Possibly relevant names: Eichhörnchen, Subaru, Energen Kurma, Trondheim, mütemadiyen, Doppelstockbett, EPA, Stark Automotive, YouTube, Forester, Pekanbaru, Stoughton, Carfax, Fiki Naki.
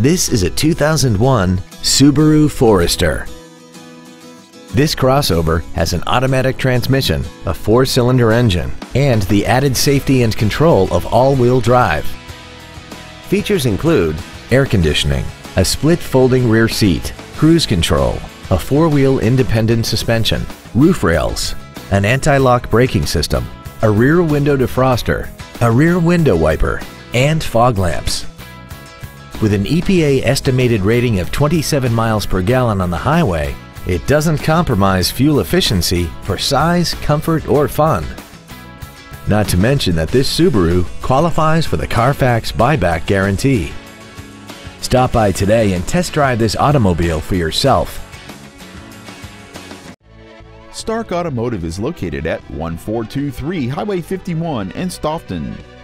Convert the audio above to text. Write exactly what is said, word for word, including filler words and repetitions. This is a two thousand one Subaru Forester. This crossover has an automatic transmission, a four-cylinder engine, and the added safety and control of all-wheel drive. Features include air conditioning, a split folding rear seat, cruise control, a four-wheel independent suspension, roof rails, an anti-lock braking system, a rear window defroster, a rear window wiper, and fog lamps. With an E P A estimated rating of twenty-seven miles per gallon on the highway, it doesn't compromise fuel efficiency for size, comfort, or fun. Not to mention that this Subaru qualifies for the Carfax buyback guarantee. Stop by today and test drive this automobile for yourself. Stark Automotive is located at one four two three Highway fifty-one in Stoughton.